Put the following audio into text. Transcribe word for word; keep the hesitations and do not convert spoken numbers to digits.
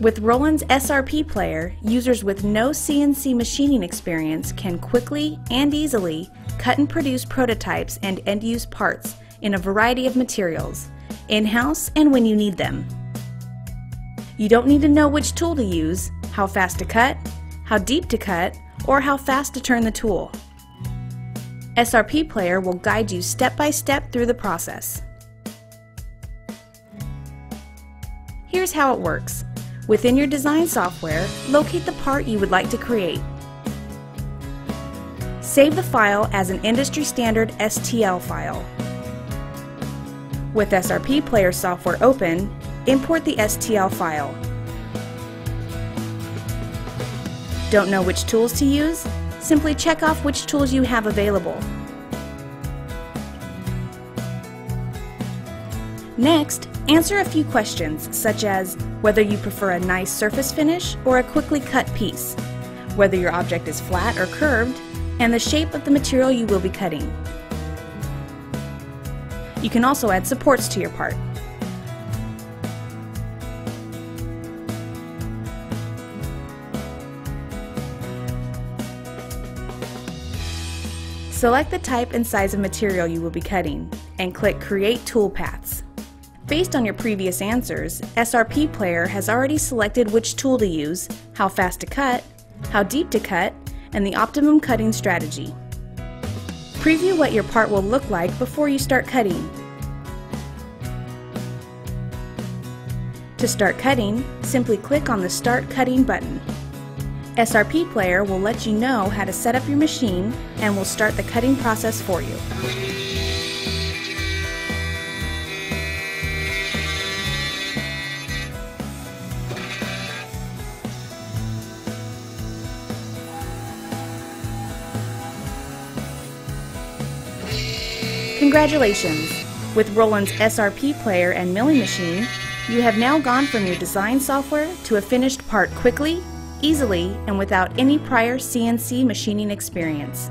With Roland's S R P Player, users with no C N C machining experience can quickly and easily cut and produce prototypes and end-use parts in a variety of materials, in-house and when you need them. You don't need to know which tool to use, how fast to cut, how deep to cut, or how fast to turn the tool. S R P Player will guide you step by step through the process. Here's how it works. Within your design software, locate the part you would like to create. Save the file as an industry standard S T L file. With S R P Player software open, import the S T L file. Don't know which tools to use? Simply check off which tools you have available. Next, answer a few questions such as whether you prefer a nice surface finish or a quickly cut piece, whether your object is flat or curved, and the shape of the material you will be cutting. You can also add supports to your part. Select the type and size of material you will be cutting and click Create Toolpaths. Based on your previous answers, S R P Player has already selected which tool to use, how fast to cut, how deep to cut, and the optimum cutting strategy. Preview what your part will look like before you start cutting. To start cutting, simply click on the Start Cutting button. S R P Player will let you know how to set up your machine and will start the cutting process for you. Congratulations! With Roland's S R P Player and milling machine, you have now gone from your design software to a finished part quickly, easily, and without any prior C N C machining experience.